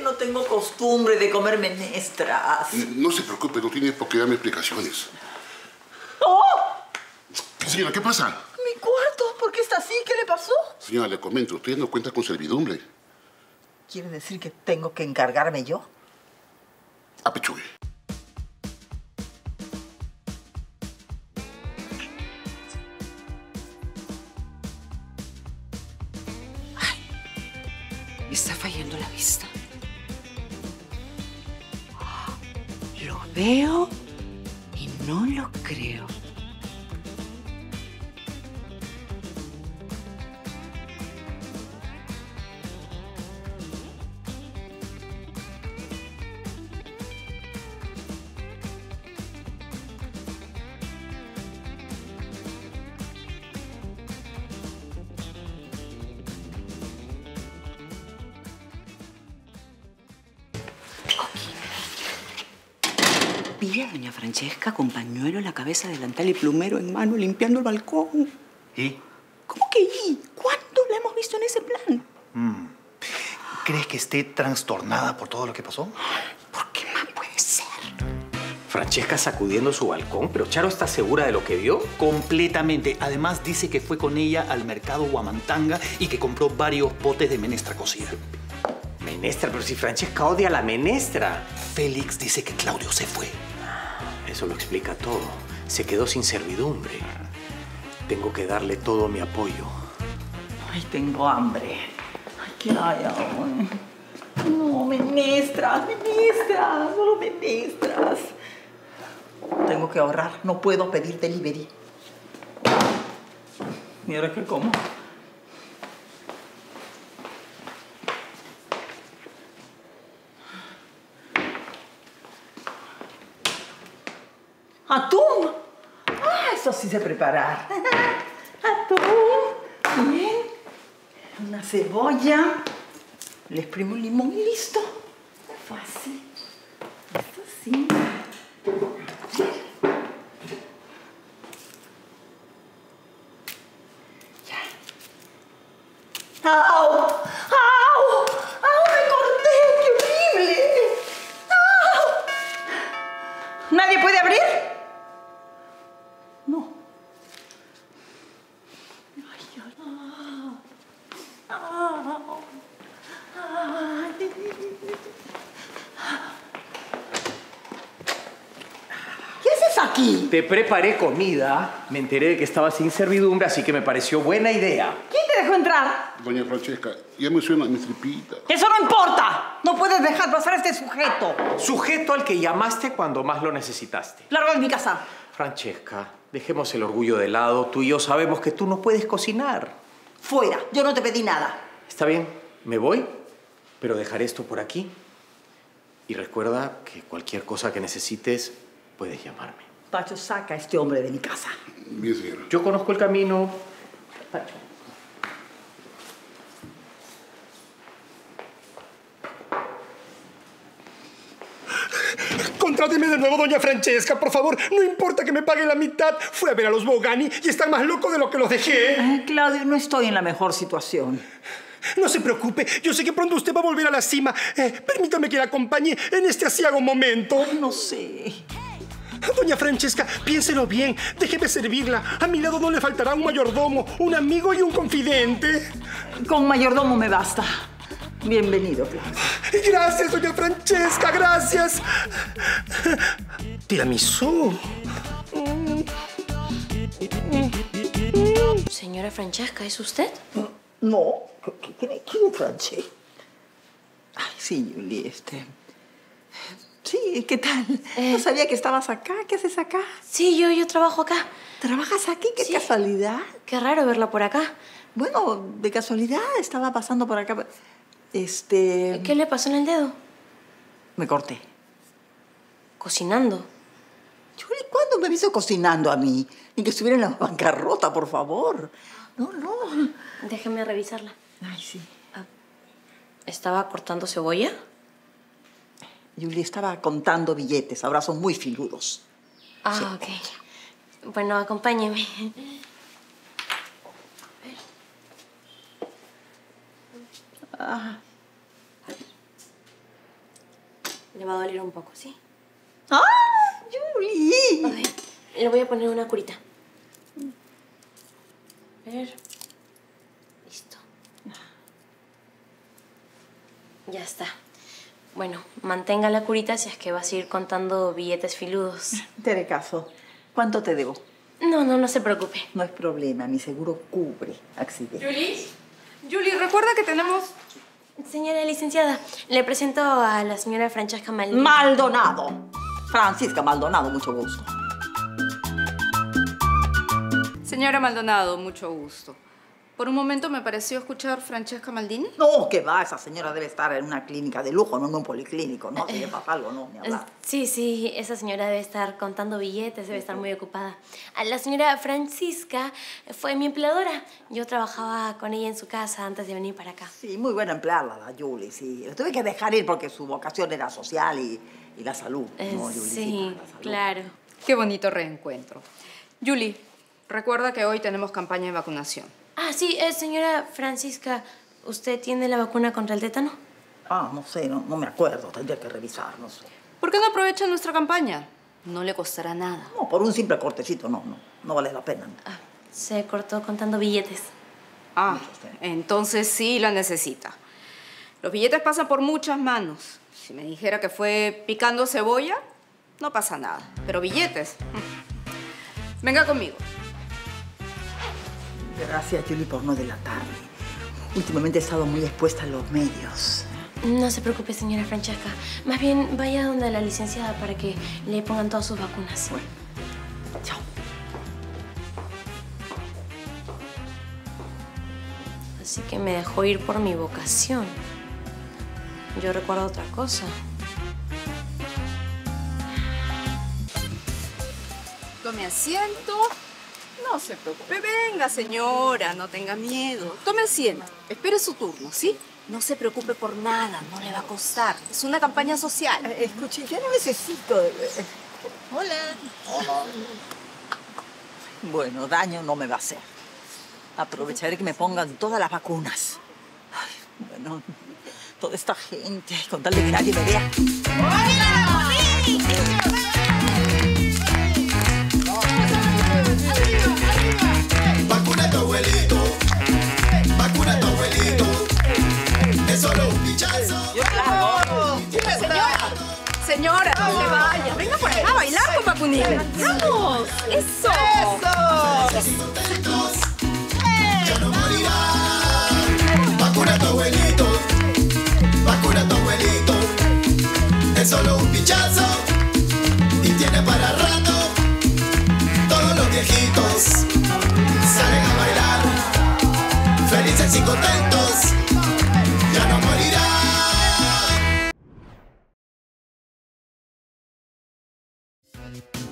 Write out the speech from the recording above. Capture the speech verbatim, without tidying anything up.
que no tengo costumbre de comer menestras. No, no se preocupe, no tiene por qué darme explicaciones. ¡Oh! Señora, ¿qué pasa? Mi cuarto, ¿por qué está así? ¿Qué le pasó? Señora, le comento, usted no cuenta con servidumbre. ¿Quiere decir que tengo que encargarme yo? Apechugue. Me está fallando la vista. Lo veo y no lo creo. Vi a doña Francesca con pañuelo en la cabeza, delantal y plumero en mano, limpiando el balcón. ¿Y? ¿Cómo que y? ¿Cuándo la hemos visto en ese plan? Mm. ¿Crees que esté trastornada por todo lo que pasó? ¿Por qué más puede ser? Francesca sacudiendo su balcón, pero Charo está segura de lo que vio. Completamente. Además, dice que fue con ella al mercado Guamantanga y que compró varios potes de menestra cocida. Menestra, pero si Francesca odia a la menestra. Félix dice que Claudio se fue. Eso lo explica todo. Se quedó sin servidumbre. Tengo que darle todo mi apoyo. Ay, tengo hambre. Ay, ¿qué hay ahora? No, menestras, menestras, solo menestras. Tengo que ahorrar. No puedo pedir delivery. ¿Y ahora qué como? ¡Atún! Ah, eso sí sé preparar. Atún. Bien. Una cebolla. Le exprimo un limón y listo. Fácil. Esto sí. Ya. ¡Au! ¡Au! ¡Au! ¡Me corté! ¡Qué horrible! ¡Au! ¿Nadie puede abrir? Aquí. Te preparé comida. Me enteré de que estaba sin servidumbre, así que me pareció buena idea. ¿Quién te dejó entrar? Doña Francesca, ya me suena mi tripita. ¡Eso no importa! No puedes dejar pasar a este sujeto. Sujeto al que llamaste cuando más lo necesitaste. ¡Largo de mi casa! Francesca, dejemos el orgullo de lado. Tú y yo sabemos que tú no puedes cocinar. Fuera. Yo no te pedí nada. Está bien. Me voy, pero dejaré esto por aquí. Y recuerda que cualquier cosa que necesites, puedes llamarme. Pacho, saca a este hombre de mi casa. Bien, señora. Yo conozco el camino. Pacho. Contráteme de nuevo, doña Francesca, por favor. No importa que me pague la mitad. Fui a ver a los Bogani y están más locos de lo que los dejé. Ay, Claudio, no estoy en la mejor situación. No se preocupe. Yo sé que pronto usted va a volver a la cima. Eh, permítame que la acompañe en este asiago momento. Ay, no sé. Doña Francesca, piénselo bien. Déjeme servirla. A mi lado no le faltará un mayordomo, un amigo y un confidente. Con mayordomo me basta. Bienvenido, Claudio. Gracias, doña Francesca, gracias. Tiramisú. Señora Francesca, ¿es usted? No. ¿Quién es Francesca? Ay, sí, Julie, este... Sí, ¿qué tal? Eh... No sabía que estabas acá. ¿Qué haces acá? Sí, yo, yo trabajo acá. ¿Trabajas aquí? ¡Qué sí. Casualidad! Qué raro verla por acá. Bueno, de casualidad estaba pasando por acá. Este... ¿Qué le pasó en el dedo? Me corté. ¿Cocinando? ¿Cuándo me aviso cocinando a mí? Ni que estuviera en la bancarrota, por favor. No, no. Déjeme revisarla. Ay, sí. ¿Estaba cortando cebolla? Julie estaba contando billetes. Ahora son muy filudos. Ah, sí. Ok. Bueno, acompáñeme. Ah. Le va a doler un poco, ¿sí? ¡Ah! ¡Yuri! Okay. Le voy a poner una curita. A ver. Listo. Ya está. Bueno, mantenga la curita si es que vas a ir contando billetes filudos. Te haré caso. ¿Cuánto te debo? No, no, no se preocupe. No es problema, mi seguro cubre accidentes. ¿Julie? Julie, recuerda que tenemos... Señora licenciada, le presento a la señora Francesca Maldonado. ¡Maldonado! Francisca Maldonado, mucho gusto. Señora Maldonado, mucho gusto. Por un momento me pareció escuchar Francesca Maldini. No, que va, esa señora debe estar en una clínica de lujo, no en un policlínico, ¿no? Si le pasa algo, no, ni hablar. Sí, sí, esa señora debe estar contando billetes, debe estar muy ocupada. La señora Francisca fue mi empleadora. Yo trabajaba con ella en su casa antes de venir para acá. Sí, muy buena empleada la Julie, sí. La tuve que dejar ir porque su vocación era social y, y la salud, ¿no, Julie? Sí, claro. Qué bonito reencuentro. Julie, recuerda que hoy tenemos campaña de vacunación. Ah, sí, eh, señora Francisca, ¿usted tiene la vacuna contra el tétano? Ah, no sé, no, no me acuerdo, tendría que revisar, no sé. ¿Por qué no aprovecha nuestra campaña? No le costará nada. No, por un simple cortecito, no, no, no vale la pena. No. Ah, se cortó contando billetes. Ah, entonces sí la necesita. Los billetes pasan por muchas manos. Si me dijera que fue picando cebolla, no pasa nada. Pero billetes, venga conmigo. Gracias, Julie, por no delatarme. Últimamente he estado muy expuesta a los medios. No se preocupe, señora Francesca. Más bien, vaya donde la licenciada para que le pongan todas sus vacunas. Bueno. Chao. Así que me dejó ir por mi vocación. Yo recuerdo otra cosa. Tome asiento. No se preocupe. Venga, señora, no tenga miedo. Tome asiento. Espere su turno, ¿sí? No se preocupe por nada, no le va a costar. Es una campaña social. Eh, escuche, yo no necesito... Hola. Hola. Bueno, daño no me va a hacer. Aprovecharé que me pongan todas las vacunas. Ay, bueno, toda esta gente, con tal de que nadie me vea. ¡Hola! Señora, no se vaya. Venga por acá a bailar con vacunita. ¡Vamos! ¡Eso! ¡Eso! ¡Ya no morirán! Vacuna a tu abuelito. Vacuna a tu abuelito. Es solo un pinchazo y tiene para rato. Todos los viejitos salen a bailar, felices y contentos. Ya no morirán. We'll be right back.